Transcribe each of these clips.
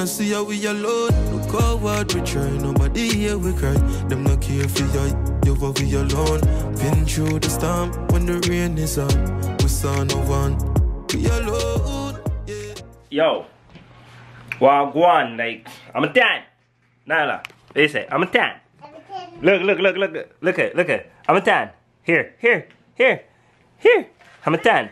I see how we alone. Look how hard we try, nobody here we cry. Them not care for you, you're over you alone. Been through the storm, when the rain is up, we saw no one, we alone, yeah. Yo, well, go on, like, I'm a tan. Nyla, what you say? I'm a tan. Look, I'm a tan. Here. I'm a tan.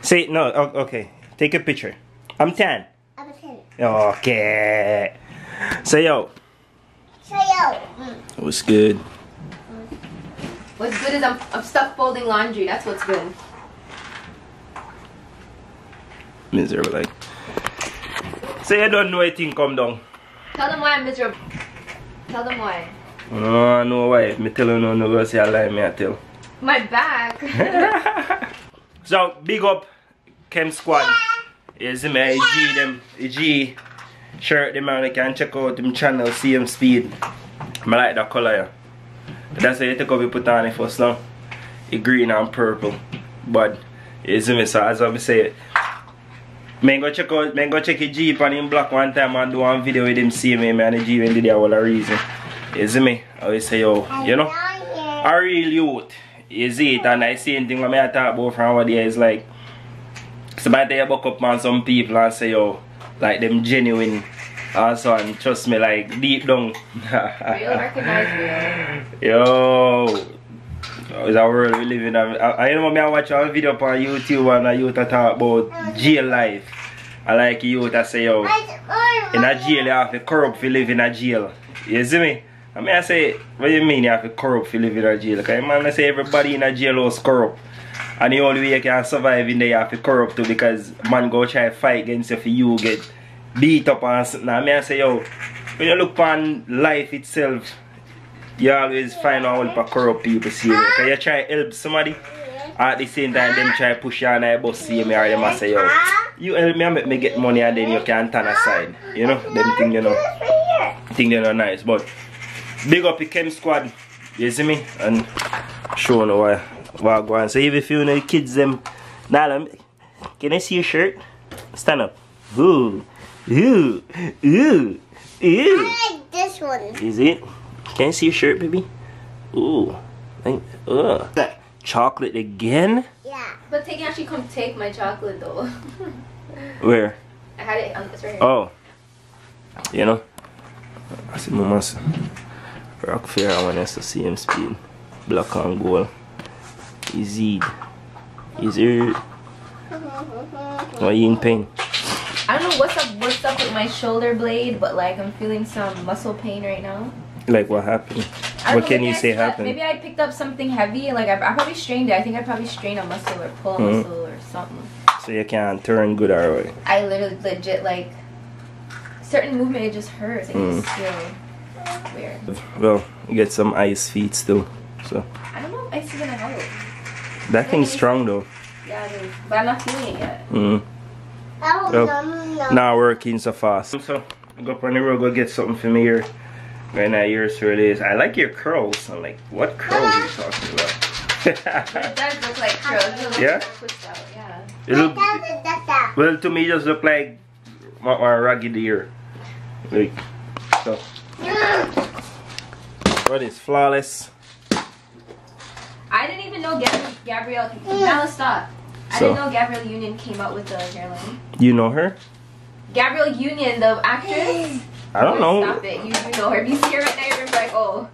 Say no, okay. Take a picture. I'm tan. Okay. Say yo. What's good? What's good is I'm stuck folding laundry. That's what's good. Miserable, like. Say I don't know anything. Come down. Tell them why I'm miserable. Tell them why. No, I know why. Me tell you no go say I lie. Me I tell. My back. So big up Chem Squad. Is my IG them IG shirt them and you can check out them channel CM Speed. I like that colour. Yeah. That's why you take we put on it first now. It green and purple. But is me so as I say man go check out IG on him black one time and do one video with him see me and IG when did that all the reason. Is me? I always say yo, you know? A real youth. You see it, and I see anything when I talk about from over there is like somebody you buck up on some people and say yo, like them genuine also and trust me like deep down. Real recognize me. Yo, it's a world we live in. I know me I watch a video on YouTube and a youth that talk about jail life. I like youth that say yo, in a jail you have to corrupt if you live in a jail. You see me? I mean, I say, what do you mean you have to corrupt if you live in a jail? Because I say everybody in a jail is corrupt. And the only way you can survive in there you have to corrupt too because man go try to fight against you if you get beat up and something. I mean, I say, yo, when you look on life itself, you always find out help corrupt people see you. Because you try to help somebody, at the same time, them try to push you on the bus see me or them and say, yo, you help me and make me get money and then you can turn aside. You know, them thing, you know, think they're not nice. But big up the Chem Squad, you see me? And show no why I go on. So if you know the kids them Nala, can I see your shirt? Stand up. Ooh. I like this one. Is it? Can I see your shirt, baby? Ooh. Chocolate again? Yeah. But they can actually come take my chocolate though. Where? I had it on this right here. Oh. You know? I see my master. Rock fair, I want us to see him speed. Black and gold. Is it? Why are you in pain? I don't know what's up with my shoulder blade, but like I'm feeling some muscle pain right now. Like what happened? What can you say happened? Maybe I picked up something heavy. Like I probably strained it. I think I probably strained a muscle or pull a muscle or something. So you can't turn good or what? I literally legit like certain movement it just hurts. Like it's really weird. Well, get some ice feet still. So I don't know if ice is gonna help. That thing's strong though. Yeah, it is. But I'm not feeling it yet. No. Not working so fast. So go up on the road, go get something from here. Right now yours really is. I like your curls. I'm like, what curls are you talking about? It does look like curls. Yeah? It looks, well to me it just look like my ragged ear. Like so. What is flawless? I didn't even know Gabrielle. Now stop. I didn't know Gabrielle Union came out with the hairline. You know her? Gabrielle Union, the actress. I don't know. Stop it. You know her. If you see her right now, you're like, oh,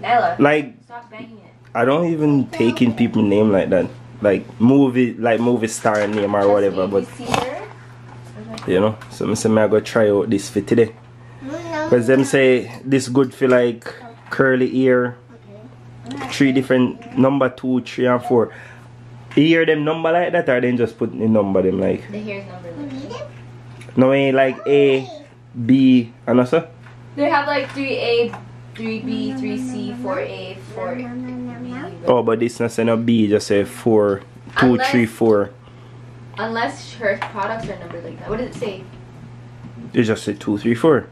Nyla. Like, stop banging it. I don't even take in people's name like that. Like movie star name or whatever. But you see her? Okay. You know, so I'm gonna try out this for today. Because them say this good for like curly ear, 3 different number 2, 3, and 4. You hear them number like that or then just put the number them like? The hair's number like. No way like A, B, and also? They have like 3A, 3B, 3C, 4A, 4B. Oh, but this not saying no B, just say 4, 2, unless, 3, 4. Unless her products are numbered like that. What does it say? It just say 2, 3, 4.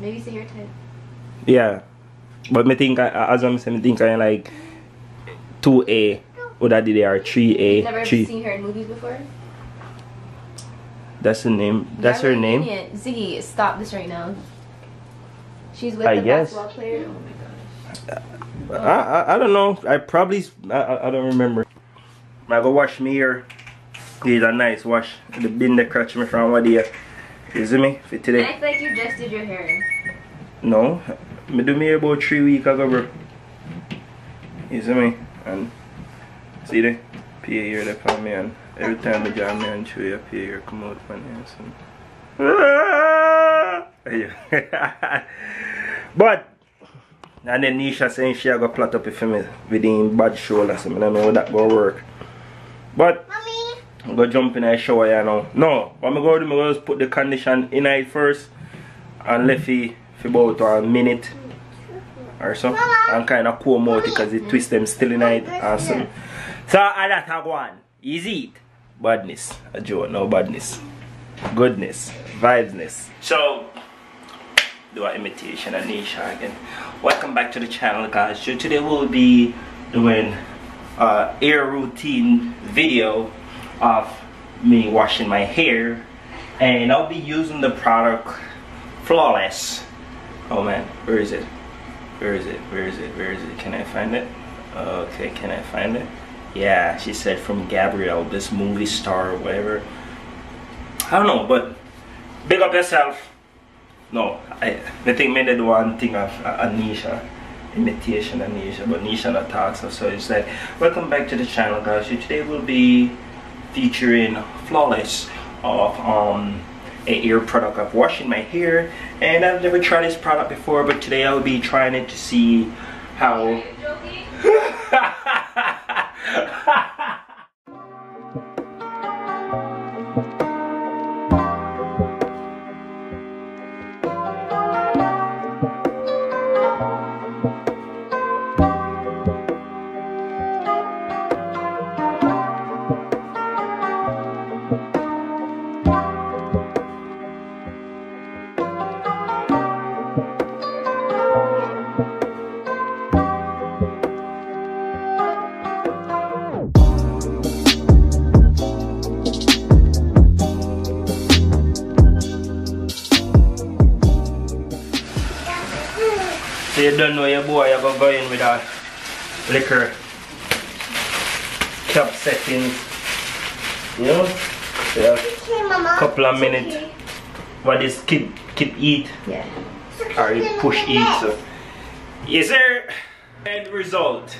Maybe it's the hair type. Yeah. But I think, as I'm saying, I think I'm like 2A. Or that did they are 3A. You've never seen her in movies before? That's the name. That's her name. Ziggy, stop this right now. She's with the basketball player. Oh my god. I don't know. I don't remember. I go wash me here. These are nice wash. The bin that catch me from what here. You see me for today. I feel like you just did your hair. No, me do me hair about 3 weeks ago, bro. You see me and see there. PA here that for me and. Every time I jam me and chew up here, come out my nails and... But, and then Nisha saying she got plot up for me within bad shoulder, so I don't know how that gonna work. But, Mommy. I'm gonna jump in a shower here now. No, what I'm gonna do, I'm gonna just put the condition in it first and let it for about a minute or so. And kind of comb out because it twist them still in it and so. So, I let her go on. Easy. Badness. A joke. No badness. Goodness. Vibesness. So, do an imitation of Nisha again. Welcome back to the channel, guys. So today we'll be doing a hair routine video of me washing my hair. And I'll be using the product Flawless. Oh man, where is it? Where is it? Where is it? Where is it? Can I find it? Okay, can I find it? Yeah, she said from Gabrielle, this movie star or whatever. I don't know, but big up yourself. No, I think I did one thing of Nisha, imitation of Nisha, but Nisha not talks. So it's like, welcome back to the channel, guys. So today we'll be featuring Flawless of a hair product of washing my hair. And I've never tried this product before, but today I'll be trying it to see how. So you don't know your boy, you're going to go in with a liquor cap settings, you know, so a couple of minutes, what is keep eat, yeah. Or you push eat, so, yes sir, end result,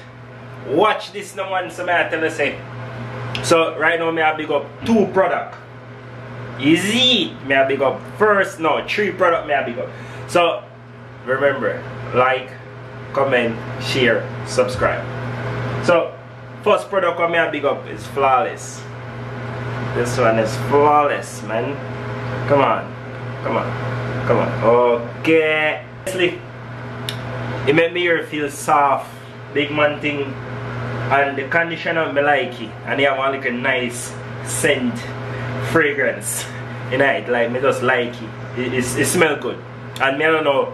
watch this no one, so I tell you say, so right now I big up 2 products, easy, I big up first, no, 3 products I big up, so remember, like, comment, share, subscribe. So, first product I'm gonna big up is Flawless. This one is Flawless, man. Come on, come on, come on. Okay. Honestly, it made me hair feel soft, big man thing, and the conditioner me like it. And they have one like a nice scent, fragrance. You know, it like me just like it. It smells good, and me I don't know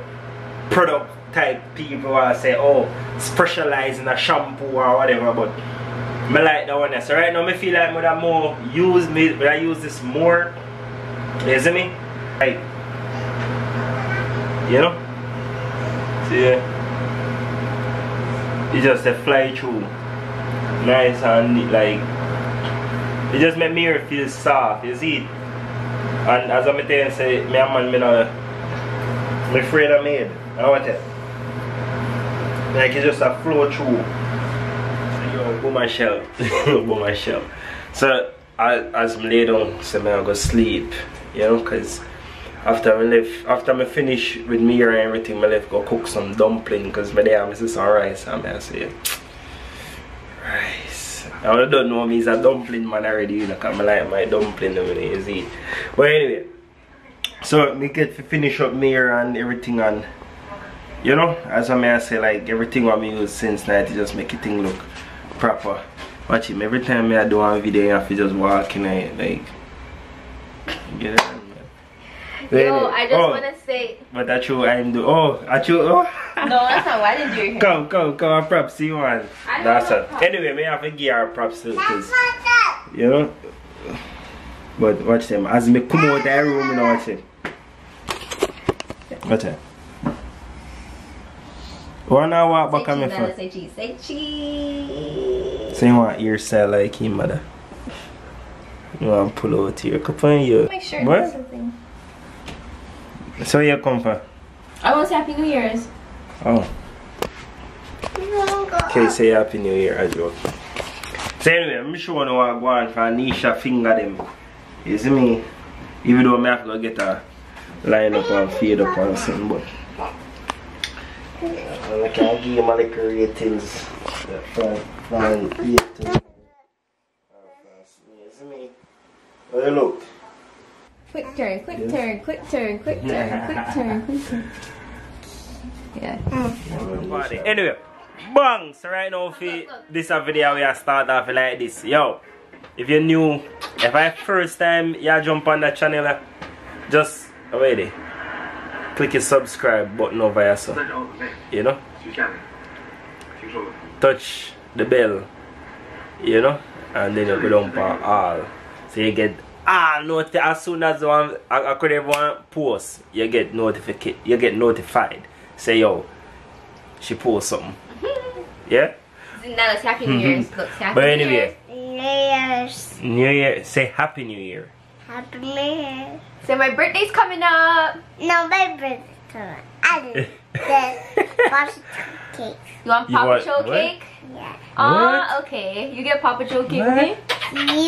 product. Type people are say, oh, specialize in a shampoo or whatever, but I like that one. So right now I feel like I more use me, I use this more. You see me? Like, you know? See, it just a fly through, nice and neat, like it just make me feel soft. You see? And as I'm telling you, say, I'm afraid I made. I want it. Like it's just a flow through. Yo, boom my shell. Boom my shell. So as I'm lay down, so I'm gonna sleep. You know, cause after I finish with me and everything, I left go cook some dumpling cause my day I miss some rice and I say rice. I don't know me is a dumpling man already, you know, cause I like my dumpling over there, you see. But anyway. So me get to finish up me here and everything and you know, as I may say, like everything what I use since night, it just make it thing look proper. Watch him every time I do one video, I feel just walking at like. Get it? Yo, I just wanna say. But that's true, I am do. Oh, I true. Oh. No, that's not why I did you. Come, props see one. That's it. Anyway, me have to give her props too, cause you know. But watch them. As me come out the room and watch it. Watch it. Wanna walk back on my phone? Say cheese. Say cheese. So you want your side like him, mother? You want to pull out your cup on you? Make sure there's something. So you come for? I want to say Happy New Year's. Oh. Okay, say Happy New Year as well. So anyway, I'm sure I want to go on for Nisha finger them. You see me? Even though I have to get a line up and fade up and something, but I can't give you my little ratings. You see me? What do you look? Quick turn, quick turn, quick turn, quick turn, quick turn, quick turn. Yeah. Anyway. Bang! So right now for this video we are start off like this. Yo, if you're new, if I first time you jump on the channel, just wait, click the subscribe button over here, so you know, touch the bell, you know, and then you go down for all, so you get all notified as soon as one I could everyone post, you get notified, say yo, she post something. Yeah? No, it's Happy New Year's. Look, Happy but anyway, New Year's. Say Happy New Year. Happy New Year. Say my birthday's coming up. No, my birthday's coming up. I did Papa Joe cake. You want Papa Joe cake? Yeah. Okay. You get Papa Joe cake with me?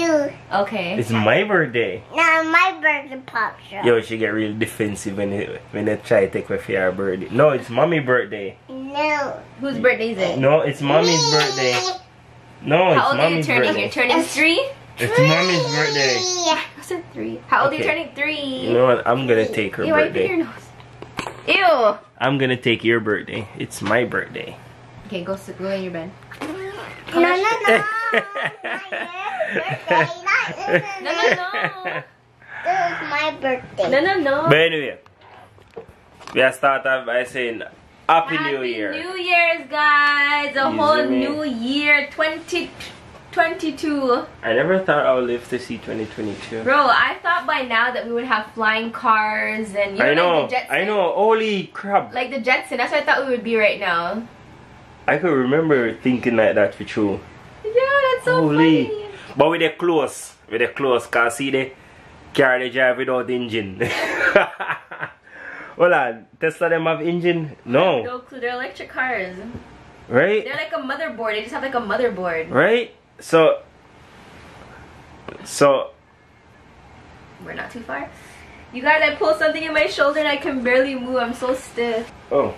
You. Okay. It's my birthday. No, my birthday, Papa Joe. Yo, she get really defensive when they try to take away for your birthday. No, it's mommy's birthday. No. Whose birthday is it? No, it's mommy's birthday. No, it's mommy's birthday. How old are you turning? You're turning 3? It's mommy's birthday. I said 3. How old are you turning 3? You know what? I'm gonna take her birthday. Ew, ew. I'm gonna take your birthday. It's my birthday. Okay, go in your bed. No, no, no. No, no, no. This is my birthday. No, no, no. But anyway, we are start off by saying Happy New Year. New Year's, guys. A whole new year. 2022. I never thought I would live to see 2022. Bro, I thought by now that we would have flying cars and you know, like the Jetson. I know. Holy crap. Like the Jetson. That's what I thought we would be right now. I could remember thinking like that for true. Yeah, that's so funny. But with the close. With the close. Because see the car they drive without engine. Hold on, Tesla them have engine? No. No clue, they're electric cars. Right? They're like a motherboard, they just have like a motherboard. Right? So we're not too far. You guys, I pulled something in my shoulder and I can barely move, I'm so stiff. Oh.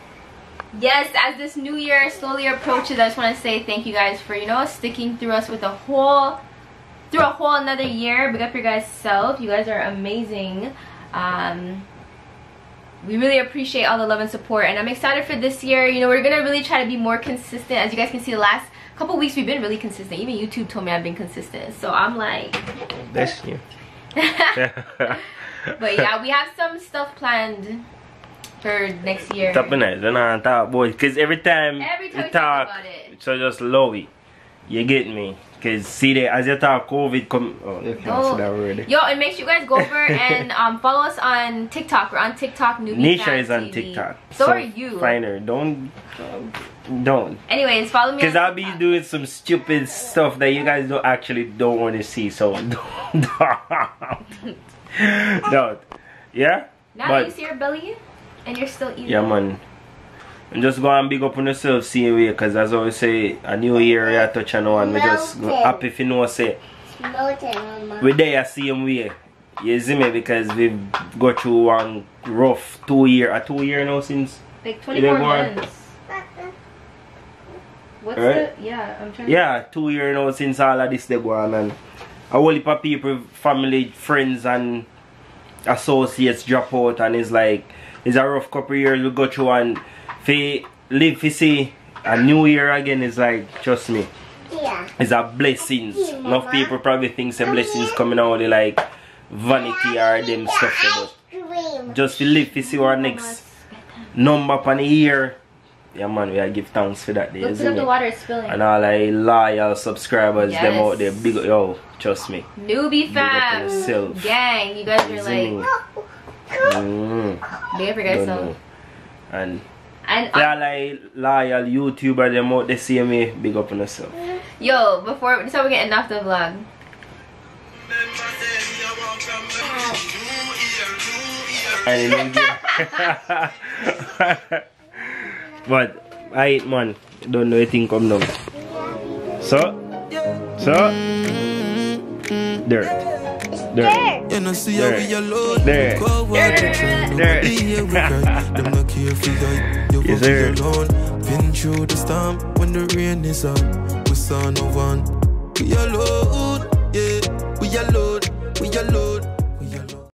Yes, as this new year slowly approaches, I just want to say thank you guys for, you know, sticking through us with a whole, through a whole another year. Big up your guys self, you guys are amazing. We really appreciate all the love and support, and I'm excited for this year. You know, we're gonna really try to be more consistent. As you guys can see, the last couple weeks we've been really consistent. Even YouTube told me I've been consistent, so I'm like, that's you. But yeah, we have some stuff planned for next year. Because every time we talk about it, so just love it. You get me? Cause see that as you talk COVID come, yo, it makes you guys go over and follow us on TikTok. We're on TikTok. NewbyFam is on TikTok. So are you. Find her. Don't. Anyways, follow me. Cause I'll be doing some stupid stuff that you guys don't want to see. So don't. Yeah. Now that you see your belly, and you're still eating. Yeah, man. And just go and big up on yourself, see you, because as I always say, a new year I touch on one. We just happy if you know say we there the same way. You see me, because we've got through one rough 2 year, a 2 year now since like 24 months. What's right? I'm trying. Yeah, 2 year now since all of this they go on, and a whole heap of people, family, friends and associates drop out, and it's like it's a rough couple of years we go through, and if live to see a new year again is like, trust me, it's a blessing. Enough people probably think the blessings coming out of like vanity or them stuff, but just to live to see our next number upon the year yeah man, we give thanks for that day. Look at the water spilling. And all like loyal subscribers, yes, them out there, big yo, trust me. Newbie fam gang, you guys are like they forget something. And yeah, like loyal YouTuber them out they see me, big up on yourself. Yo, before this how we getting off the vlog. But I man, don't know anything come now. So dirt. Dirt. Yes, sir. Been through the storm when the rain is up. We are load, yeah. We are load.